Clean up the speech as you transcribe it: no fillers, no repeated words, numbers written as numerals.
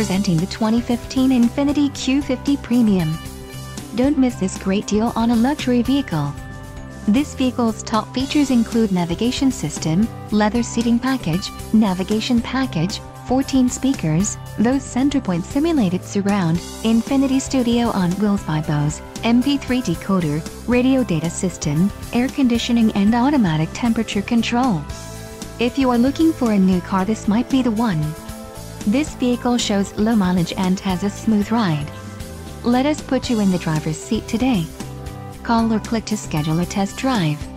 presenting the 2015 Infiniti Q50 Premium. Don't miss this great deal on a luxury vehicle. This vehicle's top features include navigation system, leather seating package, navigation package, 14 speakers, Bose Centerpoint simulated surround, Infiniti Studio on wheels by Bose, MP3 decoder, radio data system, air conditioning and automatic temperature control. If you are looking for a new car, this might be the one. This vehicle shows low mileage and has a smooth ride. Let us put you in the driver's seat today. Call or click to schedule a test drive.